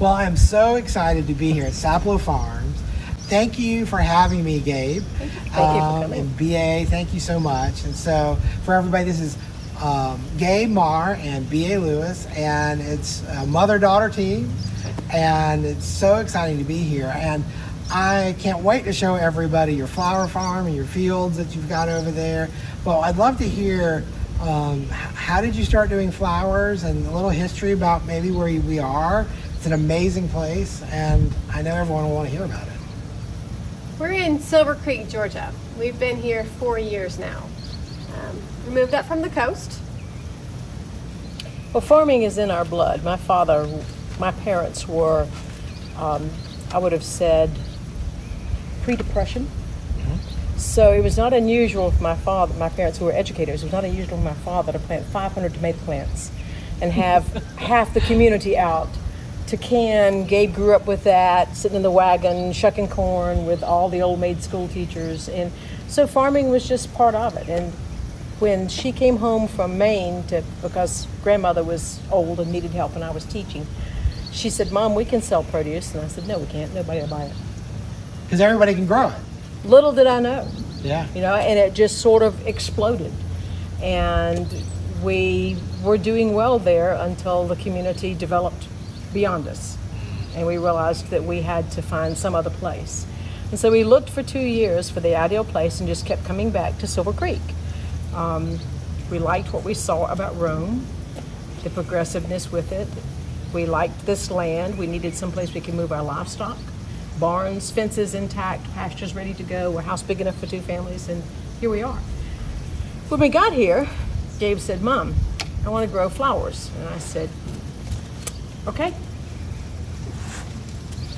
Well, I'm so excited to be here at Sapelo Farms. Thank you for having me, Gabe. Thank you for coming. And BA, thank you so much. And so for everybody, this is Gabe Marr and BA Lewis, and it's a mother-daughter team, and it's so exciting to be here. And I can't wait to show everybody your flower farm and your fields that you've got over there. Well, I'd love to hear how did you start doing flowers, and a little history about maybe where we are. It's an amazing place, and I know everyone will want to hear about it. We're in Silver Creek, Georgia. We've been here 4 years now. We moved up from the coast. Well, farming is in our blood. My parents were, I would have said, pre-depression. Mm-hmm. So it was not unusual for my parents who were educators, it was not unusual for my father to plant 500 tomato plants and have half the community out to can. Gabe grew up with that, sitting in the wagon, shucking corn with all the old maid school teachers. And so farming was just part of it. And when she came home from Maine, because grandmother was old and needed help and I was teaching, she said, "Mom, we can sell produce." And I said, "No, we can't. Nobody will buy it. Because everybody can grow it." Little did I know. Yeah. You know, and it just sort of exploded. And we were doing well there until the community developed beyond us. And we realized that we had to find some other place. And so we looked for 2 years for the ideal place and just kept coming back to Silver Creek. We liked what we saw about Rome, the progressiveness with it. We liked this land. We needed someplace we could move our livestock. Barns, fences intact, pastures ready to go, a house big enough for 2 families, and here we are. When we got here, Gabe said, "Mom, I want to grow flowers." And I said, "Okay.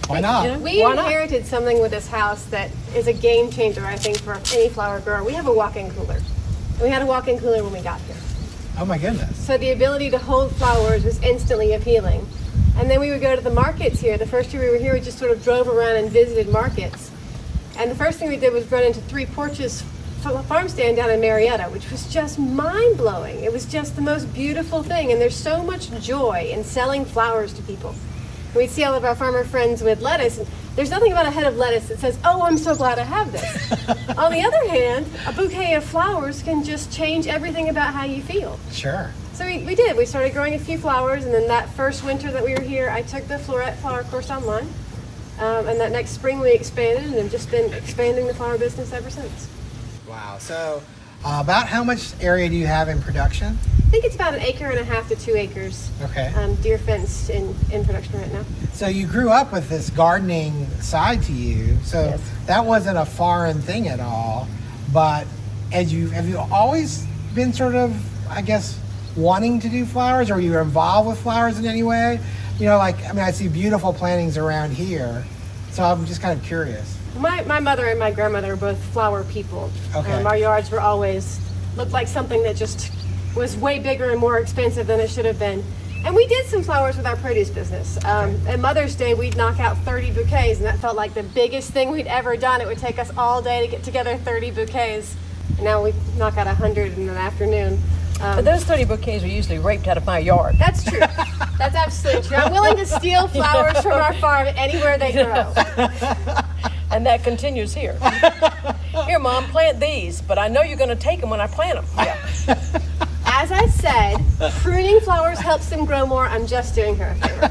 Why not?" You know, we inherited something with this house that is a game changer, I think, for any flower grower. We have a walk-in cooler. We had a walk-in cooler when we got here. Oh my goodness. So the ability to hold flowers was instantly appealing. And then we would go to the markets here. The first year we were here, we just sort of drove around and visited markets. And the first thing we did was run into 3 Porches farm stand down in Marietta, which was just mind-blowing. It was just the most beautiful thing. And there's so much joy in selling flowers to people. We'd see all of our farmer friends with lettuce. And there's nothing about a head of lettuce that says, "Oh, I'm so glad I have this." On the other hand, a bouquet of flowers can just change everything about how you feel. Sure. So we did. We started growing a few flowers, and then that first winter that we were here, I took the Floret flower course online. And that next spring we expanded, and have just been expanding the flower business ever since. Wow. So about how much area do you have in production? I think it's about 1.5 acres to 2 acres. Okay. Deer fenced in production right now. So you grew up with this gardening side to you, so yes. That wasn't a foreign thing at all. But have you always been sort of, I guess, wanting to do flowers, or you were involved with flowers in any way? You know, like, I mean, I see beautiful plantings around here, so I'm just kind of curious. My mother and my grandmother are both flower people. Okay. Our yards were always looked like something that just was way bigger and more expensive than it should have been. And we did some flowers with our produce business. At Mother's Day, we'd knock out 30 bouquets, and that felt like the biggest thing we'd ever done. It would take us all day to get together 30 bouquets. And now we knock out 100 in an afternoon. But those 30 bouquets were usually raped out of my yard. That's true. That's absolutely true. I'm willing to steal flowers from our farm anywhere they grow. And that continues here. "Here, Mom, plant these, but I know you're going to take them when I plant them." Yeah. As I said, pruning flowers helps them grow more. I'm just doing her a favor.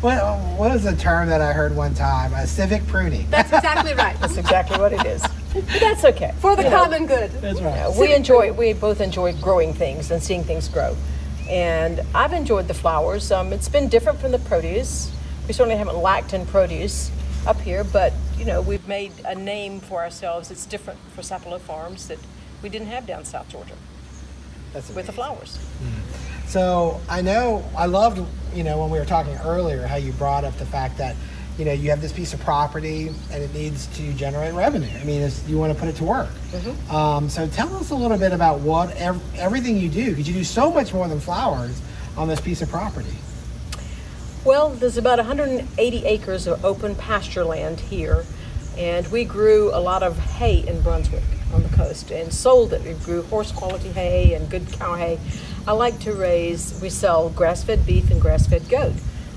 What was the term that I heard one time? Civic pruning. That's exactly right. That's exactly what it is. But that's okay. For the common good. That's right. Yeah, we both enjoy growing things and seeing things grow. And I've enjoyed the flowers. It's been different from the produce. We certainly haven't lacked in produce up here, but you know, we've made a name for ourselves. It's different for Sapelo Farms that we didn't have down South Georgia. With the flowers. Mm-hmm. So I know, I loved, you know, when we were talking earlier, how you brought up the fact that, you know, you have this piece of property and it needs to generate revenue. I mean, you want to put it to work. Mm-hmm. So tell us a little bit about what everything you do, because you do so much more than flowers on this piece of property. Well, there's about 180 acres of open pasture land here, and we grew a lot of hay in Brunswick on the coast and sold it. We grew horse quality hay and good cow hay. I like to raise, we sell grass-fed beef and grass-fed goat.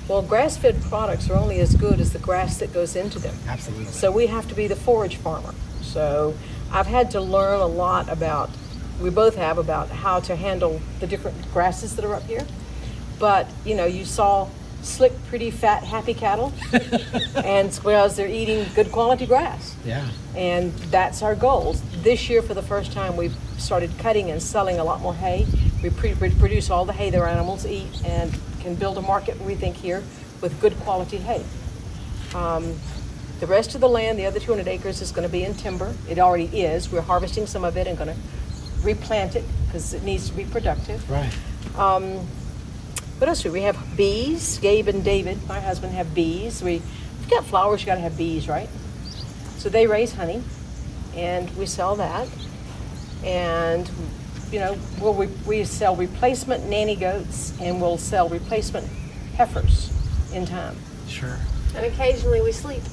Well, grass-fed products are only as good as the grass that goes into them. Absolutely. So we have to be the forage farmer. So I've had to learn a lot about, we both have, about how to handle the different grasses that are up here. But, you know, you saw slick, pretty, fat, happy cattle, and whereas they're eating good quality grass. Yeah. And that's our goal. This year, for the first time, we've started cutting and selling a lot more hay. We produce all the hay their animals eat and can build a market, we think, here with good quality hay. The rest of the land, the other 200 acres, is going to be in timber. It already is. We're harvesting some of it and going to replant it because it needs to be productive. Right. What else do we have? Bees. Gabe and David, my husband, have bees. We've got flowers, you gotta have bees, right? So they raise honey, and we sell that. And, you know, we sell replacement nanny goats, and we'll sell replacement heifers in time. Sure. And occasionally we sleep.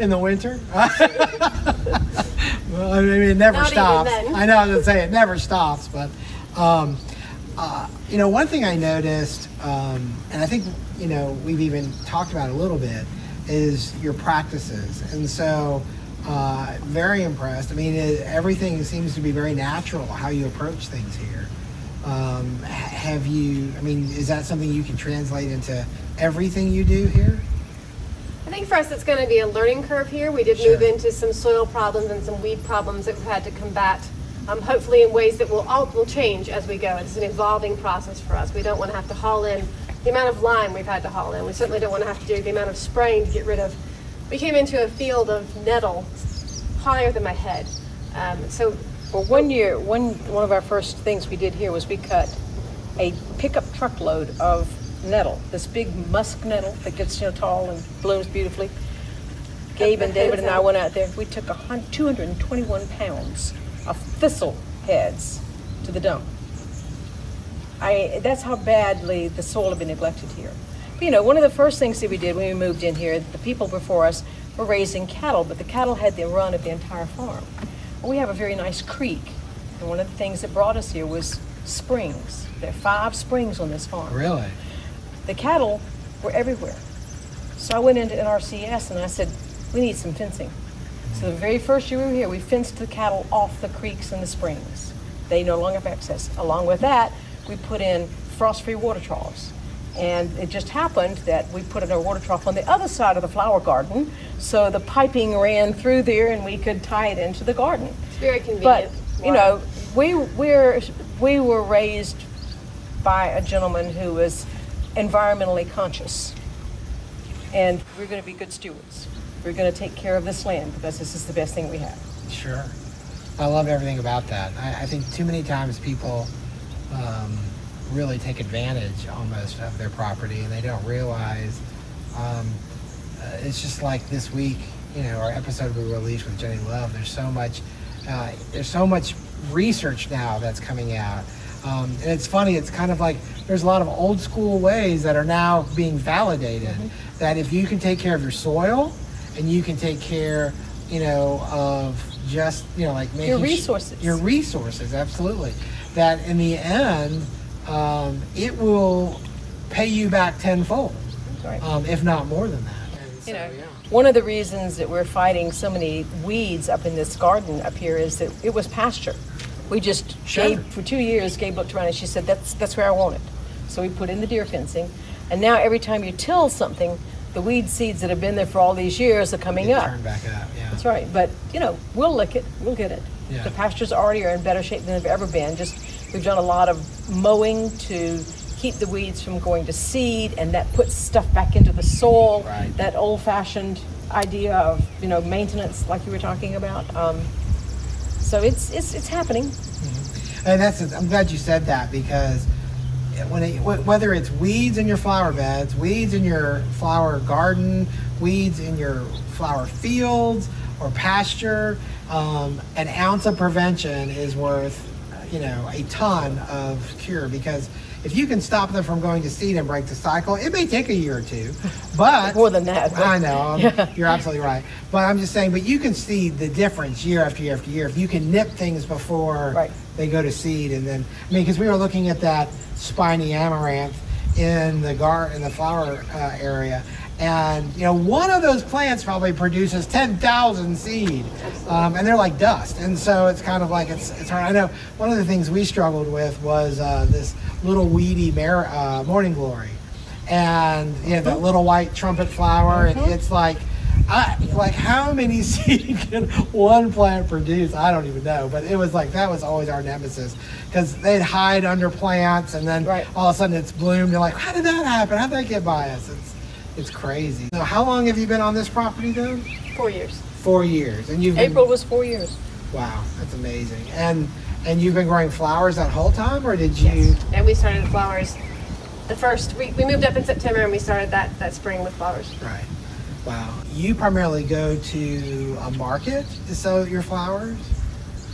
In the winter? Well, I mean, it never stops. Even then. I know, I was gonna say, it never stops, but... you know, one thing I noticed, and I think, you know, we've even talked about it a little bit, is your practices. And so, very impressed. I mean, everything seems to be very natural, how you approach things here. Have you, I mean, is that something you can translate into everything you do here? I think for us it's going to be a learning curve here. We did move into some soil problems and some weed problems that we've had to combat. Hopefully in ways that will change as we go. It's an evolving process for us. We don't want to have to haul in the amount of lime we've had to haul in. We certainly don't want to have to do the amount of spraying to get rid of. We came into a field of nettle higher than my head. Well, one year, one of our first things we did here was we cut a pickup truckload of nettle, this big musk nettle that gets, you know, tall and blooms beautifully. Gabe and David and I went out there. We took 221 pounds of thistle heads to the dump. That's how badly the soil had been neglected here. But, you know, one of the first things that we did when we moved in here, the people before us were raising cattle, but the cattle had the run of the entire farm. Well, we have a very nice creek, and one of the things that brought us here was springs. There are 5 springs on this farm. Really? The cattle were everywhere. So I went into NRCS and I said, we need some fencing. So the very first year we were here, we fenced the cattle off the creeks and the springs. They no longer have access. Along with that, we put in frost-free water troughs. And it just happened that we put in a water trough on the other side of the flower garden, so the piping ran through there and we could tie it into the garden. It's very convenient. But, you know, we were raised by a gentleman who was environmentally conscious. And we're going to be good stewards. We're going to take care of this land because this is the best thing we have. Sure. I love everything about that. I think too many times people really take advantage almost of their property and they don't realize. It's just like this week, you know, our episode we released with Jenny Love, there's so much research now that's coming out. And it's funny, it's kind of like there's a lot of old school ways that are now being validated, that if you can take care of your soil, and you can take care, you know, of just, you know, like making your resources. Your resources, absolutely. That in the end, it will pay you back tenfold, right. If not more than that. And so, you know, one of the reasons that we're fighting so many weeds up in this garden up here is that it was pasture. We just for 2 years, Gabe looked around and she said, "That's where I want it." So we put in the deer fencing, and now every time you till something, the weed seeds that have been there for all these years are coming up. Turn back up, yeah. That's right. But, you know, we'll lick it. We'll get it. Yeah. The pastures already are in better shape than they've ever been. Just we've done a lot of mowing to keep the weeds from going to seed, and that puts stuff back into the soil. Right. That old-fashioned idea of, you know, maintenance, like you were talking about. So it's happening. Mm-hmm. And I'm glad you said that because. Whether it's weeds in your flower beds, weeds in your flower garden, weeds in your flower fields or pasture, an ounce of prevention is worth, you know, a ton of cure. Because if you can stop them from going to seed and break the cycle, it may take a year or two, but more than that. I know you're absolutely right, but I'm just saying. But you can see the difference year after year after year if you can nip things before. Right. They go to seed, and then, I mean, because we were looking at that spiny amaranth, in the flower area. And you know, one of those plants probably produces 10,000 seed, and they're like dust. And so it's kind of like it's hard. I know one of the things we struggled with was this little weedy morning glory, and you know, that little white trumpet flower. And it's like, how many seed can one plant produce? I don't even know. But it was like, that was always our nemesis, because they'd hide under plants, and then all of a sudden it's bloomed. You're like, how did that happen? How did that get by us? It's crazy. So how long have you been on this property though? 4 years. 4 years. And you've April was 4 years. Wow, that's amazing. And you've been growing flowers that whole time, or did you? Yes. And we started the flowers the first week. We moved up in September, and we started that spring with flowers. Right. Wow. You primarily go to a market to sell your flowers?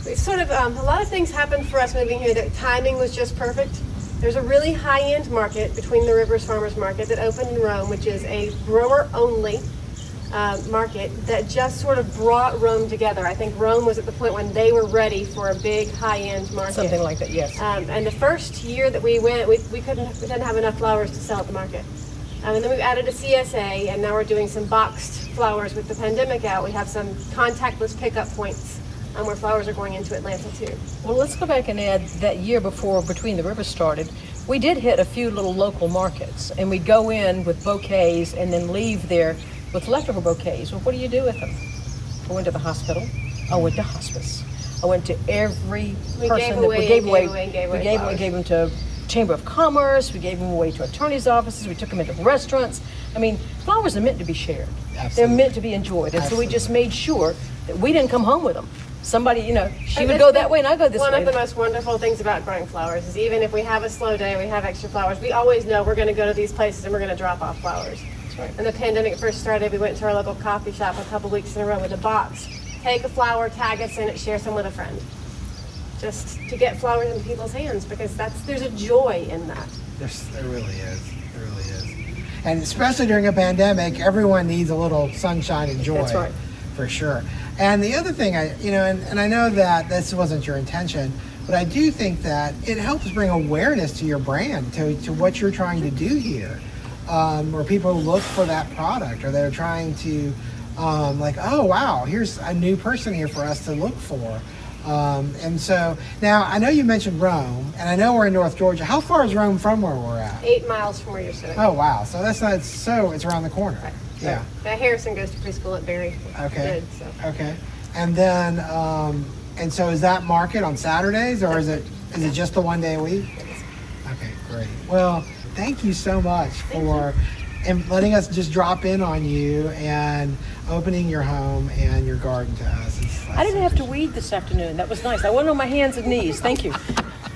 It's sort of, a lot of things happened for us moving here. The timing was just perfect. There's a really high-end market, Between the Rivers Farmers Market, that opened in Rome, which is a grower-only market that just sort of brought Rome together. I think Rome was at the point when they were ready for a big high-end market. Something like that, yes. And the first year that we went, we didn't have enough flowers to sell at the market. And then we've added a CSA, and now we're doing some boxed flowers. With the pandemic out, we have some contactless pickup points where flowers are going into Atlanta too. Well, let's go back and add that year before Between the Rivers started, we did hit a few little local markets, and we'd go in with bouquets and then leave there with leftover bouquets. Well, what do you do with them? I went to the hospital. I went to hospice. I went to every person that we gave away. We gave them to Chamber of Commerce. We gave them away to attorneys' offices. We took them into restaurants. I mean, flowers are meant to be shared. Absolutely. They're meant to be enjoyed. And so we just made sure that we didn't come home with them. Somebody, you know, she would go that way and I go this way. One of the most wonderful things about growing flowers is, even if we have a slow day, we have extra flowers, we always know we're going to go to these places and we're going to drop off flowers. That's right. When the pandemic first started, we went to our local coffee shop a couple weeks in a row with a box. Take a flower, tag us in it, share some with a friend. Just to get flowers in people's hands, because there's a joy in that. There really is. There really is. And especially during a pandemic, everyone needs a little sunshine and joy. That's right. For sure. And the other thing, and I know that this wasn't your intention, but I do think that it helps bring awareness to your brand, to what you're trying to do here, where people look for that product, or they're trying to, oh, wow, here's a new person here for us to look for. And so now I know you mentioned Rome, and I know we're in North Georgia. How far is Rome from where we're at? 8 miles from where you're sitting. Oh, wow. So it's around the corner. Right. Yeah. Now Harrison goes to preschool at Barry. Okay. Good, so. Okay. And then, and so is that market on Saturdays, or is it just the one day a week? Okay, great. Well, thank you so much for letting us just drop in on you and opening your home and your garden to us. I didn't have to weed this afternoon. That was nice. I went on my hands and knees. Thank you.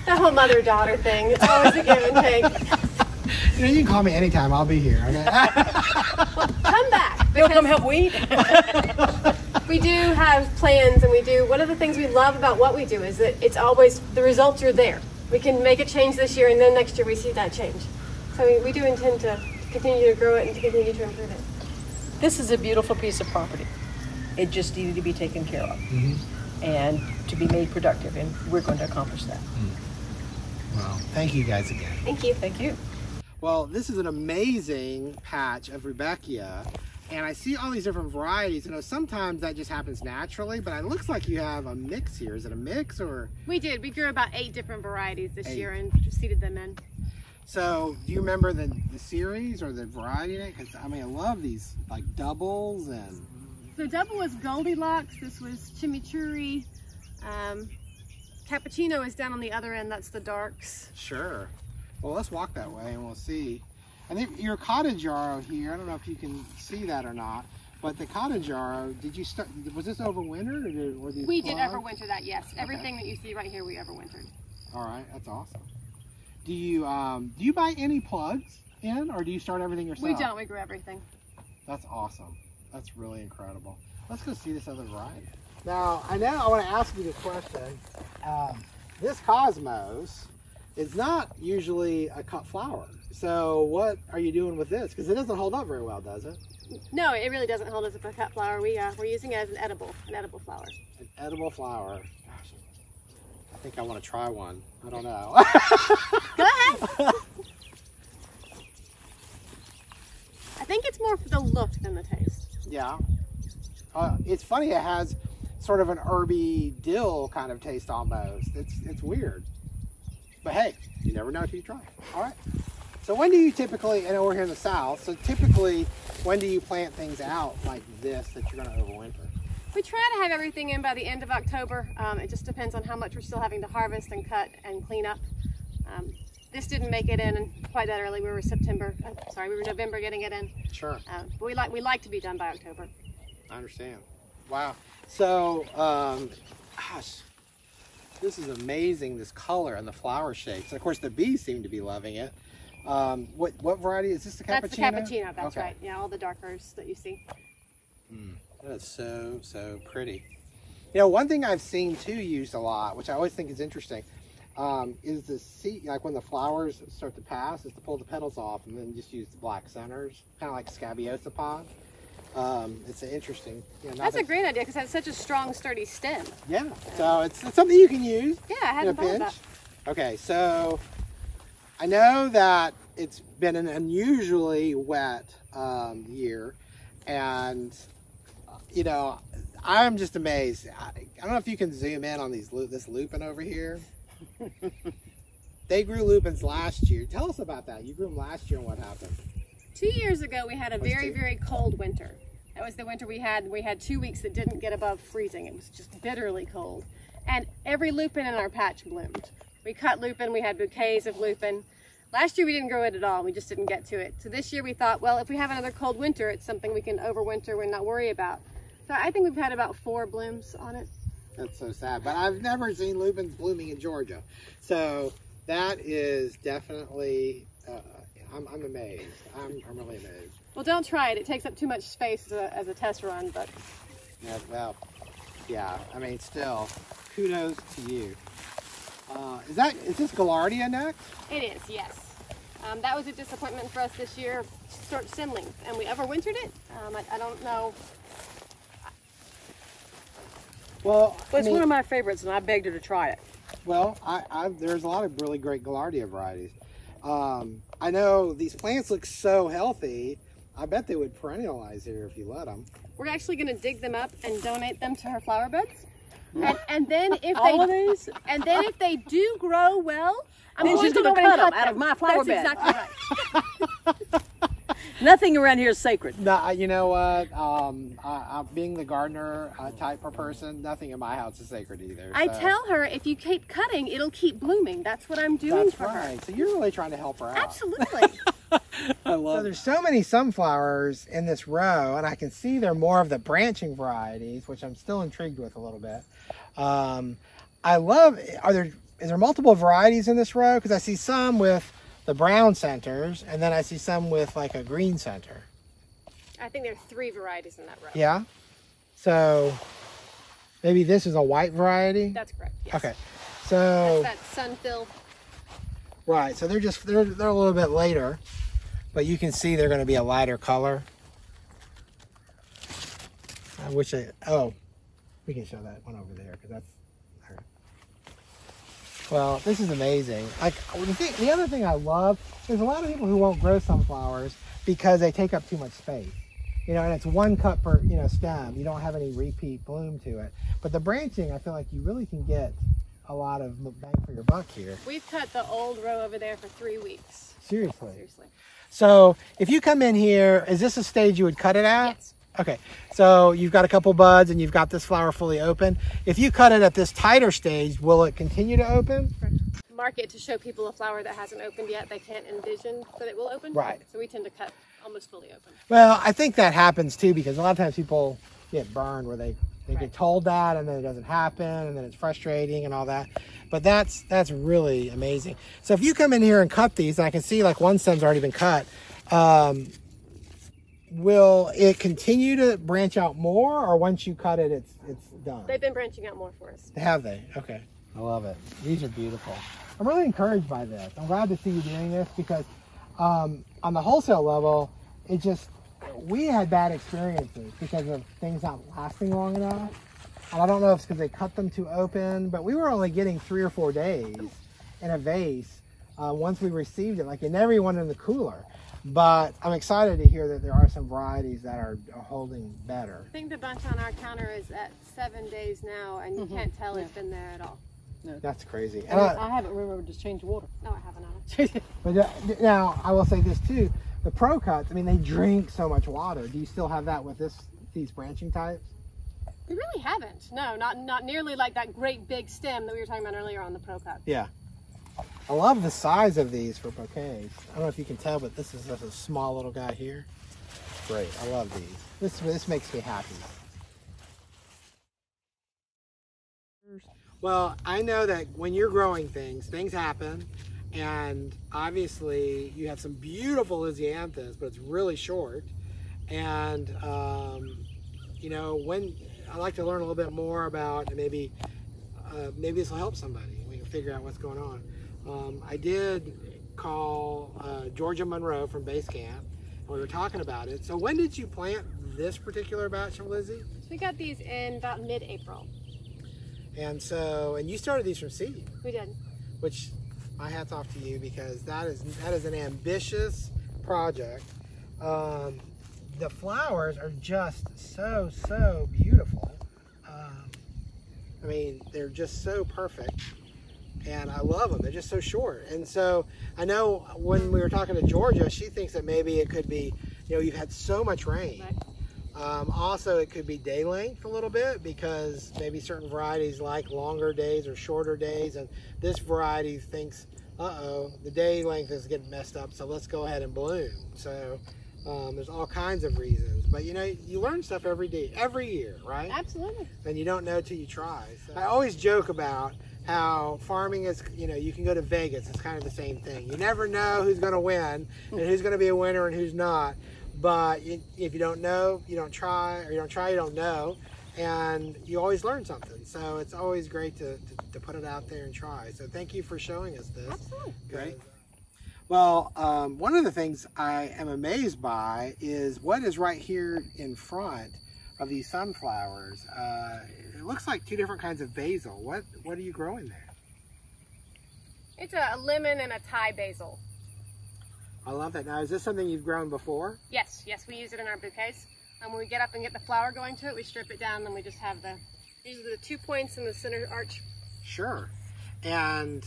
That whole mother-daughter thing, it's always a give and take. You know, you can call me anytime. I'll be here. Okay? Well, come back. You'll come help weed? We do have plans, and one of the things we love about what we do is that it's always, the results are there. We can make a change this year, and then next year we see that change. So we do intend to continue to grow it and to continue to improve it. This is a beautiful piece of property. It just needed to be taken care of and to be made productive, and we're going to accomplish that. Mm. Well, thank you guys again. Thank you. Thank you. Well, this is an amazing patch of Rudbeckia, and I see all these different varieties. You know, sometimes that just happens naturally, but it looks like you have a mix here. Is it a mix, or? We did. We grew about 8 different varieties this year and just seeded them in. So, do you remember the series or the variety? Because, I mean, I love these, like, doubles and... So, double was Goldilocks. This was Chimichurri. Cappuccino is down on the other end. That's the darks. Sure. Well, let's walk that way and we'll see. I think your cottage yarrow here, I don't know if you can see that or not, but the cottage yarrow, was this overwintered? We did overwinter that, yes. Okay. Everything that you see right here, we overwintered. All right, that's awesome. Do you buy any plugs in, or do you start everything yourself? We don't, we grow everything. That's awesome. That's really incredible. Let's go see this other variety. Now, I want to ask you this question. This Cosmos, it's not usually a cut flower. So what are you doing with this? Because it doesn't hold up very well, does it? No, it really doesn't hold up as a cut flower. We're using it as an edible flower. An edible flower. Gosh, I think I want to try one. I don't know. Go ahead. think it's more for the look than the taste. Yeah. It's funny, it has sort of an herby dill kind of taste almost. It's weird. But hey, you never know until you try. All right. So when do you typically, and over here in the South, so typically when do you plant things out like this that you're going to overwinter? We try to have everything in by the end of October. It just depends on how much we're still having to harvest and cut and clean up. This didn't make it in quite that early. We were November getting it in. Sure. But we like to be done by October. I understand. Wow. So, gosh, this is amazing. This color and the flower shapes. And of course, the bees seem to be loving it. What variety is this? The cappuccino. That's the cappuccino. That's okay. Right. Yeah, all the darkers that you see. Mm. That's so pretty. You know, one thing I've seen too used a lot, which I always think is interesting, is the seed, like when the flowers start to pass, is to pull the petals off and then just use the black centers, kind of like Scabiosa pod. It's an interesting. You know, that's a great idea because it has such a strong, sturdy stem. Yeah, so it's something you can use. Yeah, I hadn't thought about that. Okay, so I know that it's been an unusually wet year, and you know, I'm just amazed. I don't know if you can zoom in on this lupin over here. They grew lupins last year. Tell us about that. You grew them last year and what happened? 2 years ago, we had a very, very cold winter. That was the winter we had. We had 2 weeks that didn't get above freezing. It was just bitterly cold. And every lupin in our patch bloomed. We cut lupin. We had bouquets of lupin. Last year, we didn't grow it at all. We just didn't get to it. So this year, we thought, well, if we have another cold winter, it's something we can overwinter and not worry about. So I think we've had about 4 blooms on it. That's so sad, but I've never seen lupins blooming in Georgia. So that is definitely, I'm amazed. I'm really amazed. Well, don't try it. It takes up too much space as a test run, but. Yeah, well, yeah, I mean, still, kudos to you. Is this Gaillardia next? It is, yes. That was a disappointment for us this year, short seedlings, and we overwintered it. I don't know. Well, it's one of my favorites, and I begged her to try it. Well, there's a lot of really great Gaillardia varieties. I know these plants look so healthy. I bet they would perennialize here if you let them. We're actually going to dig them up and donate them to her flower beds. And then if they do grow well, I'm just going to cut them out of my flower bed. That's exactly right. Nothing around here is sacred. No, you know what? Being the gardener type of person, nothing in my house is sacred either. So. I tell her if you keep cutting, it'll keep blooming. That's what I'm doing for her. So you're really trying to help her out. Absolutely. I love. So there's so many sunflowers in this row, and I can see they're more of the branching varieties, which I'm still intrigued with a little bit. Is there multiple varieties in this row? Because I see some with the brown centers, and then I see some with like a green center. I think there are 3 varieties in that row. Yeah? So maybe this is a white variety? That's correct, yes. Okay. So that's that sunfill. Right, so they're a little bit later, but you can see they're gonna be a lighter color. I wish we can show that one over there, because that's. Well, this is amazing. Like the other thing I love, there's a lot of people who won't grow sunflowers because they take up too much space. You know, and it's one cut per, you know, stem. You don't have any repeat bloom to it. But the branching, I feel like you really can get a lot of bang for your buck here. We've cut the old row over there for 3 weeks. Seriously? Seriously. So if you come in here, is this a stage you would cut it at? Yes. Okay, so you've got a couple buds and you've got this flower fully open. If you cut it at this tighter stage, will it continue to open? Mark it to show people a flower that hasn't opened yet. They can't envision that it will open. Right. So we tend to cut almost fully open. Well, I think that happens too, because a lot of times people get burned where they get told that and then it doesn't happen and then it's frustrating and all that. But that's really amazing. So if you come in here and cut these, and I can see like one stem's already been cut, will it continue to branch out more, or once you cut it, it's done? They've been branching out more for us. Have they? Okay. I love it. These are beautiful. I'm really encouraged by this. I'm glad to see you doing this because on the wholesale level, it just, we had bad experiences because of things not lasting long enough. And I don't know if it's because they cut them too open, but we were only getting 3 or 4 days in a vase once we received it. Like it never even went in the cooler. But I'm excited to hear that there are some varieties that are holding better. I think the bunch on our counter is at 7 days now, and you can't tell it's been there at all. No. That's crazy. And I haven't remembered to change the water. No, I haven't. But now, I will say this too. The pro cuts, I mean, they drink so much water. Do you still have that with these branching types? We really haven't. No, not nearly like that great big stem that we were talking about earlier on the pro cut. Yeah. I love the size of these for bouquets. I don't know if you can tell, but this is just a small little guy here. Great. I love these. This makes me happy. Well, I know that when you're growing things, things happen. And obviously, you have some beautiful Lysianthus, but it's really short. And, you know, when I like to learn a little bit more about, and maybe this will help somebody. We can figure out what's going on. I did call Georgia Monroe from Basecamp, and we were talking about it. So when did you plant this particular batch of Lizzie? So we got these in about mid-April. And so, and you started these from seed. We did. Which, my hat's off to you, because that is an ambitious project. The flowers are just so beautiful. I mean, they're just so perfect. And I love them. They're just so short. And so I know when we were talking to Georgia, she thinks that maybe it could be, you know, you've had so much rain. Also, it could be day length a little bit, because maybe certain varieties like longer days or shorter days. And this variety thinks, uh-oh, the day length is getting messed up, so let's go ahead and bloom. So there's all kinds of reasons. But, you know, you learn stuff every day, every year, right? Absolutely. And you don't know till you try. So I always joke about how farming is, you know, you can go to Vegas, it's kind of the same thing. You never know who's gonna win and who's gonna be a winner and who's not. But if you don't know, you don't try, or you don't try, you don't know. And you always learn something. So it's always great to put it out there and try. So thank you for showing us this. Absolutely. Great. Well, one of the things I am amazed by is what is right here in front of these sunflowers. It looks like two different kinds of basil. What are you growing there? It's a lemon and a Thai basil. I love that. Now, is this something you've grown before? Yes, we use it in our bouquets. And when we get up and get the flower going to it, we strip it down, then we just have these are the 2 points in the center arch. Sure. And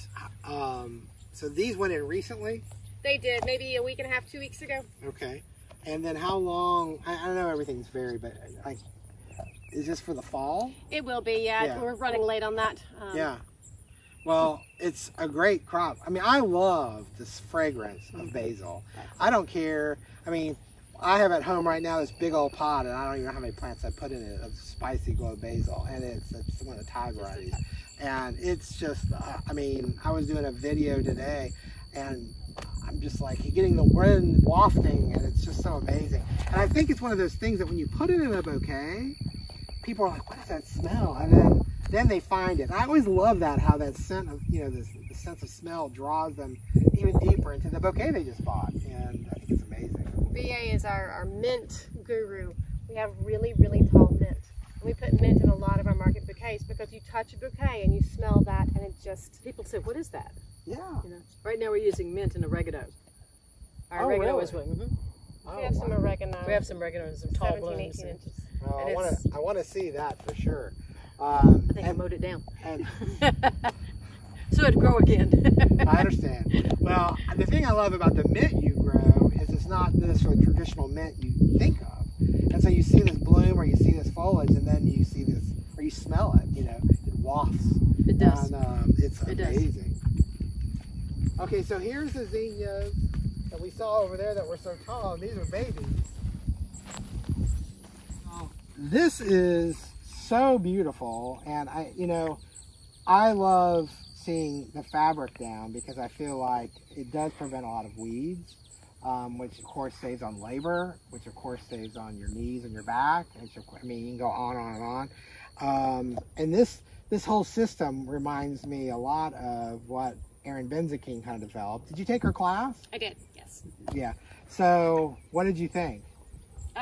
so these went in recently? They did, maybe a week and a half, 2 weeks ago. Okay. And then how long, I know everything's varied, but like, is this for the fall? It will be, yeah. We're running late on that. Yeah. Well, it's a great crop. I mean, I love this fragrance of basil. I don't care. I mean, I have at home right now this big old pot, and I don't even know how many plants I put in it, of spicy glow basil. And it's one of the Thai varieties. And it's just, I mean, I was doing a video today, and I'm just like getting the wind wafting, and it's just so amazing. And I think it's one of those things that when you put it in a bouquet, people are like, what is that smell? And then they find it. And I always love that, how that scent of, you know, the sense of smell draws them even deeper into the bouquet they just bought. And I think it's amazing. BA is our mint guru. We have really tall mint. And we put mint in a lot of our market bouquets, because you touch a bouquet and you smell that, and it just, people say, what is that? Yeah. You know, right now we're using mint and oregano. Our oregano really? Is what? Mm-hmm. We have some oregano. We have some oregano and some tall blooms. Oh, I want to see that for sure. I think I mowed it down. So it'd grow again. I understand. Well, the thing I love about the mint you grow is it's not this sort of traditional mint you think of. And so you see this bloom, or you see this foliage, and then you see this, or you smell it, you know, it wafts. It does. And, it's amazing. Does. Okay, so here's the zinnias that we saw over there that were so tall, and these are babies. This is so beautiful, and I love seeing the fabric down, because I feel like it does prevent a lot of weeds, which of course saves on labor, which of course saves on your knees and your back. Which, I mean, you can go on and on. And this whole system reminds me a lot of what Erin Benziking kind of developed. Did you take her class? I did, yes. Yeah. So what did you think?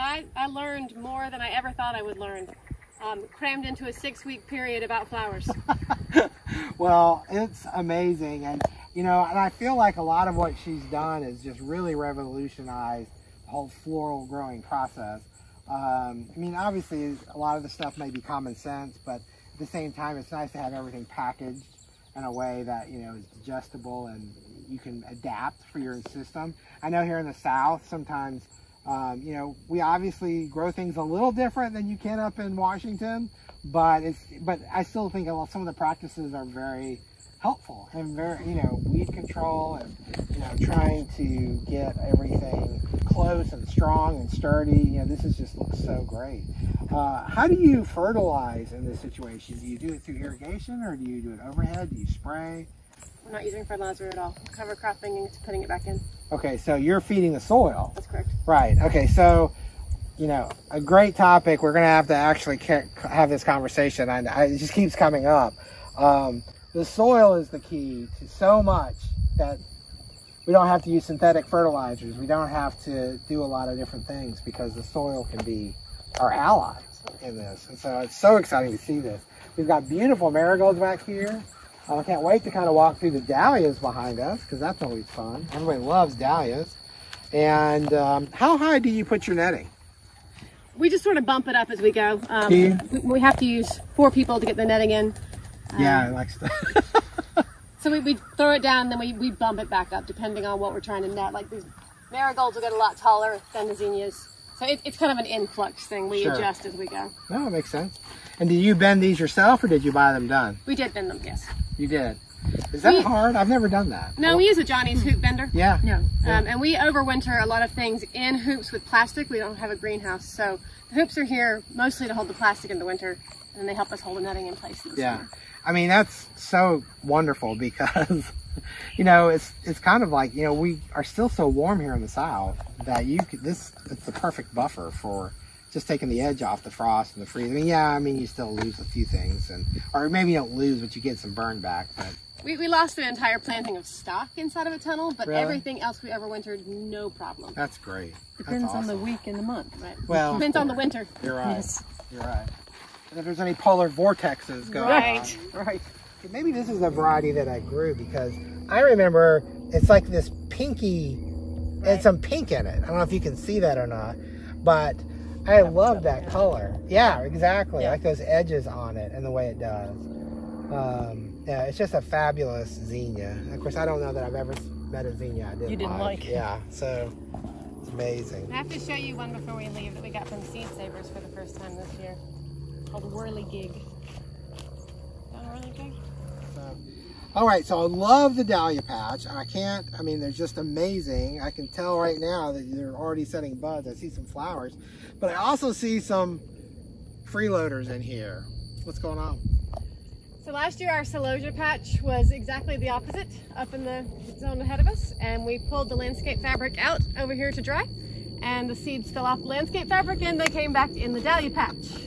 I learned more than I ever thought I would learn, crammed into a 6-week period about flowers. Well, it's amazing. And you know, and I feel like a lot of what she's done is just really revolutionized the whole floral growing process. I mean, obviously, a lot of the stuff may be common sense, but at the same time, it's nice to have everything packaged in a way that, you know, is digestible and you can adapt for your system. I know here in the South, sometimes, you know, we obviously grow things a little different than you can up in Washington, but I still think some of the practices are very helpful and very, you know, weed control and, you know, trying to get everything close and strong and sturdy. You know, this is just looks so great. How do you fertilize in this situation? Do you do it through irrigation or do you do it overhead? Do you spray? We're not using fertilizer at all. We're cover cropping and just putting it back in. Okay, so you're feeding the soil. That's correct. Right. Okay, so, you know, a great topic. We're going to have to actually have this conversation. It just keeps coming up. The soil is the key to so much that we don't have to use synthetic fertilizers. We don't have to do a lot of different things because the soil can be our ally in this. And so it's so exciting to see this. We've got beautiful marigolds back here. I can't wait to kind of walk through the dahlias behind us because that's always fun. Everybody loves dahlias. And how high do you put your netting? We just sort of bump it up as we go. We have to use 4 people to get the netting in. Yeah, I like stuff. So we throw it down, then we bump it back up depending on what we're trying to net. Like these marigolds will get a lot taller than the zinnias. So it's kind of an influx thing. We adjust as we go. No, it makes sense. And did you bend these yourself or did you buy them done? We did bend them, yes. You did. Is that hard? I've never done that. No, we use a Johnny's hoop bender. Yeah. No. Yeah. And we overwinter a lot of things in hoops with plastic. We don't have a greenhouse. So the hoops are here mostly to hold the plastic in the winter. And they help us hold the netting in place. Yeah. I mean, that's so wonderful because, you know, it's kind of like, you know, we are still so warm here in the South that it's the perfect buffer for just taking the edge off the frost and the freeze. I mean, yeah, I mean, you still lose a few things or maybe you don't lose, but you get some burn back. But we lost an entire planting of stock inside of a tunnel, but really? Everything else we overwintered, no problem. That's great. Depends on the week and the month, right? Well, depends on the winter. You're right. Yes. You're right. And if there's any polar vortexes going on. Right. Maybe this is a variety that I grew because I remember it's like this pinky, and some pink in it. I don't know if you can see that or not, but I love that color. Yeah, exactly. Yeah. Like those edges on it and the way it does. Yeah, it's just a fabulous zinnia. Of course, I don't know that I've ever met a zinnia I didn't like. Yeah, so it's amazing. I have to show you one before we leave that we got from Seed Savers for the first time this year. Called Whirly Gig. Whirly Gig? So, all right, so I love the dahlia patch. I mean, they're just amazing. I can tell right now that they're already setting buds. I see some flowers, but I also see some freeloaders in here. What's going on? So last year, our celosia patch was exactly the opposite up in the zone ahead of us, and we pulled the landscape fabric out over here to dry, and the seeds fell off the landscape fabric, and they came back in the dahlia patch.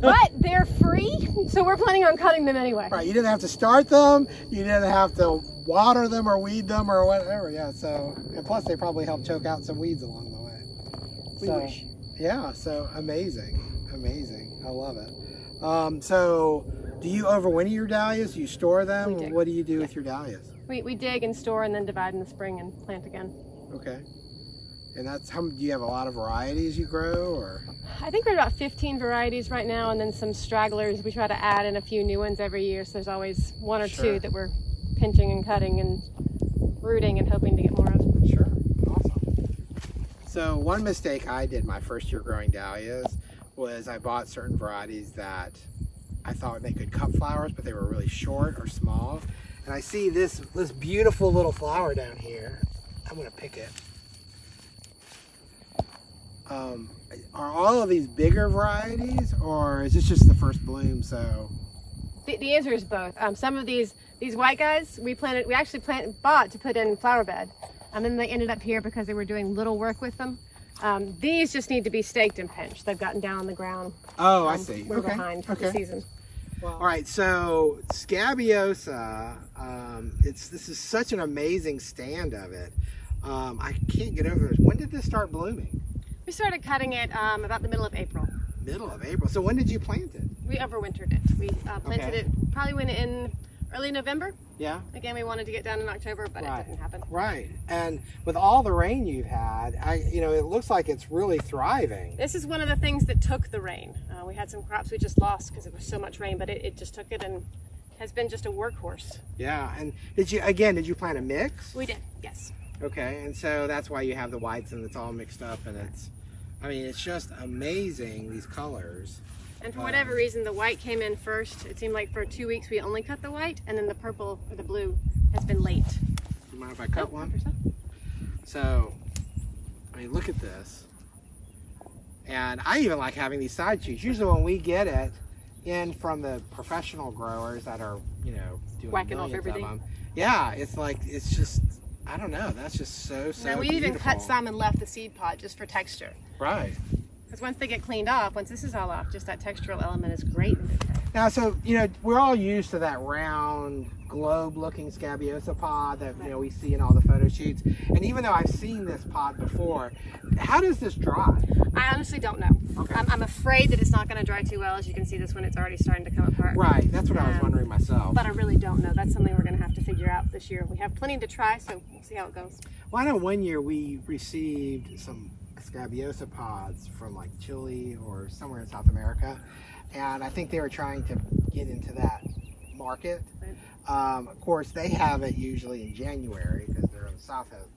But they're free, so we're planning on cutting them anyway. Right, you didn't have to start them, you didn't have to water them or weed them or whatever, yeah, so, and plus they probably helped choke out some weeds along the way. We wish. Yeah, so amazing, amazing, I love it. So, do you overwinter your dahlias, do you store them, or what do you do with your dahlias? We dig and store and then divide in the spring and plant again. Okay. And that's how, do you have a lot of varieties you grow or? I think we're about 15 varieties right now and then some stragglers. We try to add in a few new ones every year. So there's always one or two that we're pinching and cutting and rooting and hoping to get more of. Sure, awesome. So one mistake I did my first year growing dahlias was I bought certain varieties that I thought they could cut flowers, but they were really short or small. And I see this beautiful little flower down here. I'm gonna pick it. Are all of these bigger varieties or is this just the first bloom? So the answer is both. Some of these white guys we actually bought to put in flower bed, and then they ended up here because they were doing little work with them. These just need to be staked and pinched. They've gotten down on the ground. Oh, I see. We're behind for the season. Well, all right, so Scabiosa, this is such an amazing stand of it. I can't get over this. When did this start blooming? We started cutting it about the middle of April. Middle of April. So when did you plant it? We overwintered it. We planted it probably when in early November. Yeah. Again, we wanted to get down in October, but it didn't happen. Right. And with all the rain you've had, you know, it looks like it's really thriving. This is one of the things that took the rain. We had some crops we just lost because it was so much rain, but it just took it and has been just a workhorse. Yeah. And did you plant a mix? We did. Yes. Okay. And so that's why you have the whites and it's all mixed up, and it's, I mean, it's just amazing, these colors. And for whatever reason, the white came in first. It seemed like for 2 weeks we only cut the white, and then the purple or the blue has been late. You mind if I cut one? So, I mean, look at this. And I even like having these side shoots. Usually when we get it in from the professional growers that are, you know, doing whacking off everything. Yeah, it's like, it's just, I don't know. That's just so beautiful. We even cut some and left the seed pod just for texture. Right. Because once they get cleaned off, once this is all off, just that textural element is great. Now, so, you know, we're all used to that round, globe-looking Scabiosa pod that, you know, we see in all the photo shoots. And even though I've seen this pod before, how does this dry? I honestly don't know. Okay. I'm afraid that it's not going to dry too well. As you can see, this one, it's already starting to come apart. Right. That's what I was wondering myself. But I really don't know. That's something we're going to have to figure out this year. We have plenty to try, so we'll see how it goes. Well, I know one year we received some Scabiosa pods from like Chile or somewhere in South America, and I think they were trying to get into that market. Of course, they have it usually in January because they're in the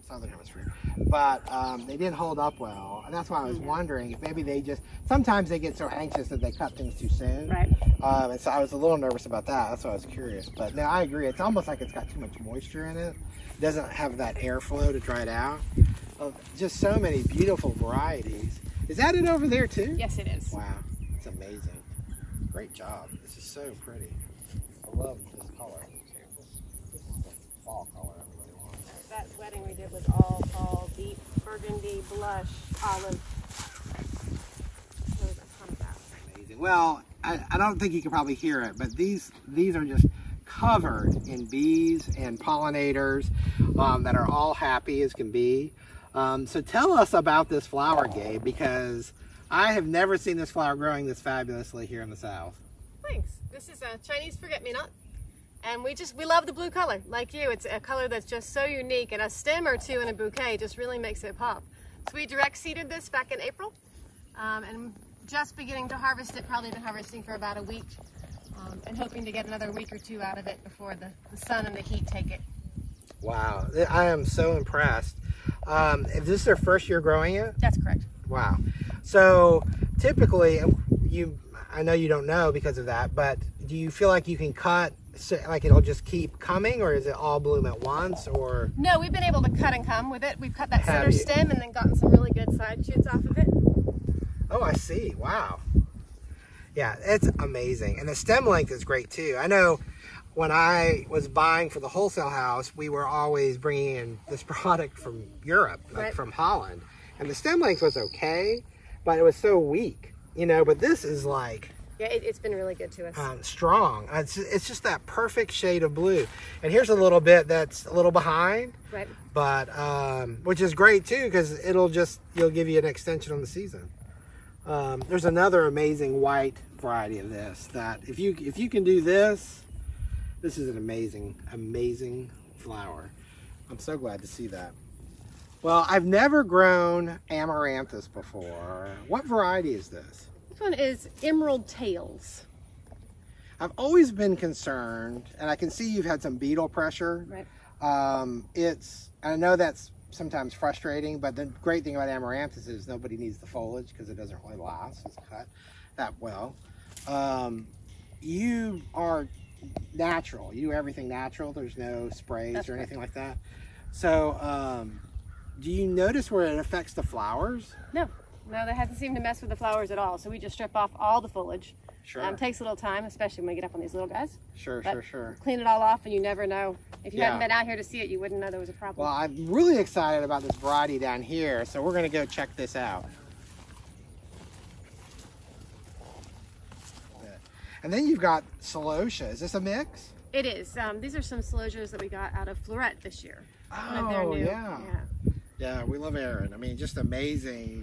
southern hemisphere, but they didn't hold up well, and that's why I was wondering if maybe they just, sometimes they get so anxious that they cut things too soon, and so I was a little nervous about that. That's why I was curious. But now I agree, it's almost like it's got too much moisture in it. It doesn't have that airflow to dry it out. Of just so many beautiful varieties. Is that it over there too? Yes, it is. Wow, it's amazing. Great job. This is so pretty. I love this color. This is the fall color I really want. That wedding we did was all fall, deep burgundy, blush, olive. There was a ton of that. Amazing. Well, I don't think you can probably hear it, but these are just covered in bees and pollinators that are all happy as can be. So tell us about this flower, Gabe, because I have never seen this flower growing this fabulously here in the South. Thanks. This is a Chinese forget-me-not, and we love the blue color. Like you, it's a color that's just so unique, and a stem or two in a bouquet just really makes it pop. So we direct seeded this back in April, and just beginning to harvest it, probably been harvesting for about a week, and hoping to get another week or two out of it before the sun and the heat take it. Wow, I am so impressed. Is this their first year growing it? That's correct. Wow. So typically, I know you don't know because of that, but do you feel like you can cut, like it'll just keep coming, or is it all bloom at once, or? No, we've been able to cut and come with it. We've cut that center stem and then gotten some really good side shoots off of it. Oh, I see. Wow. Yeah, it's amazing. And the stem length is great too. I know when I was buying for the wholesale house, we were always bringing in this product from Europe, like from Holland. And the stem length was okay, but it was so weak, you know, but this is like... Yeah, it's been really good to us. Strong. It's just that perfect shade of blue. And here's a little bit that's a little behind, but which is great too, because it'll just, you'll give you an extension on the season. There's another amazing white variety of this that if you can do this, this is an amazing, amazing flower. I'm so glad to see that. Well, I've never grown Amaranthus before. What variety is this? This one is Emerald Tails. I've always been concerned, and I can see you've had some beetle pressure. I know that's sometimes frustrating, but the great thing about Amaranthus is nobody needs the foliage because it doesn't really last. It's cut that well. You are natural. You do everything natural. There's no sprays or anything like that. So do you notice where it affects the flowers? No, that hasn't seemed to mess with the flowers at all. So we just strip off all the foliage. Sure. Takes a little time, especially when we get up on these little guys. Sure. Clean it all off, and you never know. If you hadn't been out here to see it, you wouldn't know there was a problem. Well, I'm really excited about this variety down here, so we're going to go check this out. And then you've got celosia. Is this a mix? It is. These are some celosias that we got out of Floret this year. Oh, yeah, we love Aaron. I mean, just amazing.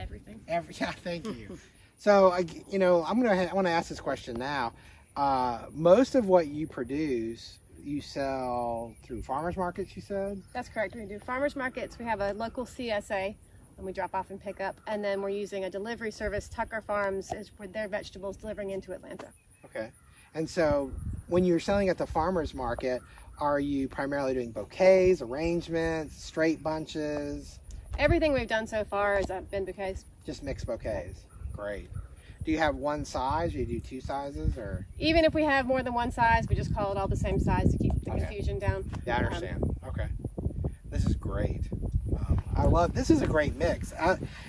Everything. Yeah, thank you. So, you know, I want to ask this question now. Most of what you produce, you sell through farmers markets, you said? That's correct. We do farmers markets. We have a local CSA, and we drop off and pick up. And then we're using a delivery service. Tucker Farms is with their vegetables delivering into Atlanta. Okay. And so when you're selling at the farmers market, are you primarily doing bouquets, arrangements, straight bunches? Everything we've done so far has been bouquets. Just mixed bouquets. Great. Do you have one size, or you do two sizes, or? Even if we have more than one size, we just call it all the same size to keep the confusion down. Yeah, I understand. Okay. This is great. I love, this is a great mix.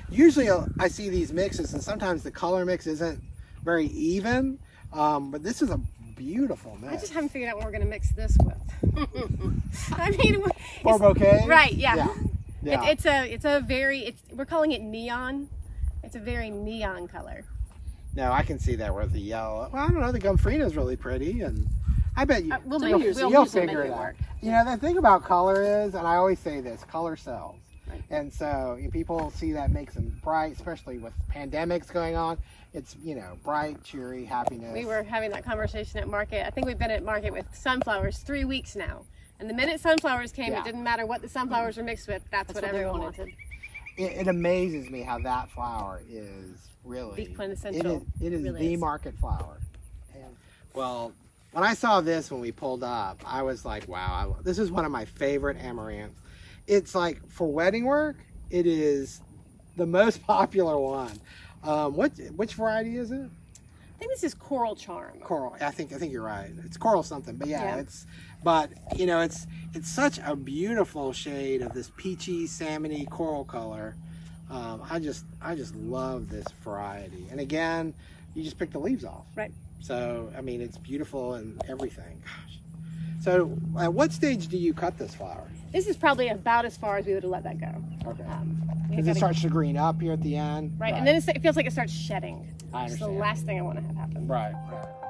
Usually I see these mixes, and sometimes the color mix isn't very even, but this is a beautiful mix. I just haven't figured out what we're going to mix this with. I mean, for bouquet? Right, yeah. We're calling it neon. It's a very neon color. No, I can see that with the yellow. Well, I don't know. The Gumfrina's really pretty, and I bet you you'll figure it out. You know, the thing about color is, and I always say this, color sells. Right. And so people see that makes them bright, especially with pandemics going on. It's, you know, bright, cheery, happiness. We were having that conversation at market. I think we've been at market with sunflowers 3 weeks now. And the minute sunflowers came, it didn't matter what the sunflowers were mixed with. That's what everyone wanted. It amazes me how that flower is really the quintessential. It is the market flower. And well, when I saw this when we pulled up, I was like, wow, this is one of my favorite amaranths. It's like for wedding work, it is the most popular one. Which variety is it? I think this is Coral Charm. Coral. I think you're right. It's Coral something, but yeah. But you know, it's such a beautiful shade of this peachy, salmony coral color. I just love this variety. And again, you just pick the leaves off. Right. So I mean, it's beautiful and everything. Gosh. So at what stage do you cut this flower? This is probably about as far as we would have let that go. Okay. Because it starts to green up here at the end. Right. And then it feels like it starts shedding. It's the last thing I want to have happen. Right.